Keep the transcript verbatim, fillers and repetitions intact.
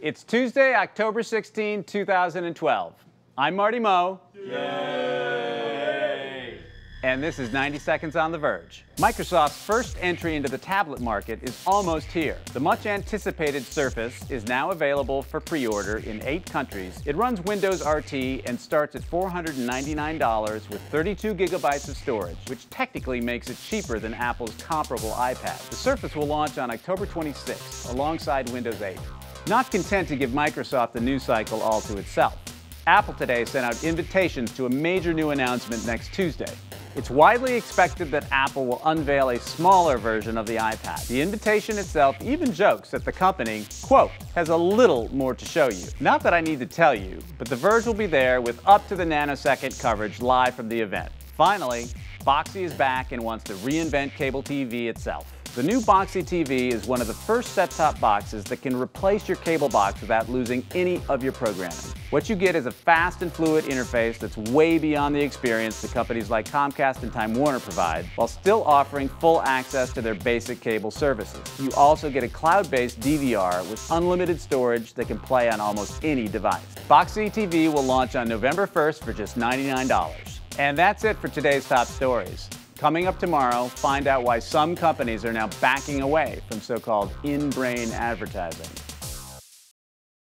It's Tuesday, October sixteenth, two thousand twelve. I'm Marty Moe. Yay! And this is ninety seconds on the Verge. Microsoft's first entry into the tablet market is almost here. The much-anticipated Surface is now available for pre-order in eight countries. It runs Windows R T and starts at four hundred ninety-nine dollars with thirty-two gigabytes of storage, which technically makes it cheaper than Apple's comparable iPad. The Surface will launch on October twenty-sixth, alongside Windows eight. Not content to give Microsoft the news cycle all to itself, Apple today sent out invitations to a major new announcement next Tuesday. It's widely expected that Apple will unveil a smaller version of the iPad. The invitation itself even jokes that the company, quote, has a little more to show you. Not that I need to tell you, but The Verge will be there with up to the nanosecond coverage live from the event. Finally, Boxee is back and wants to reinvent cable T V itself. The new Boxee T V is one of the first set-top boxes that can replace your cable box without losing any of your programming. What you get is a fast and fluid interface that's way beyond the experience that companies like Comcast and Time Warner provide, while still offering full access to their basic cable services. You also get a cloud-based D V R with unlimited storage that can play on almost any device. Boxee T V will launch on November first for just ninety-nine dollars. And that's it for today's top stories. Coming up tomorrow, find out why some companies are now backing away from so-called in-brain advertising.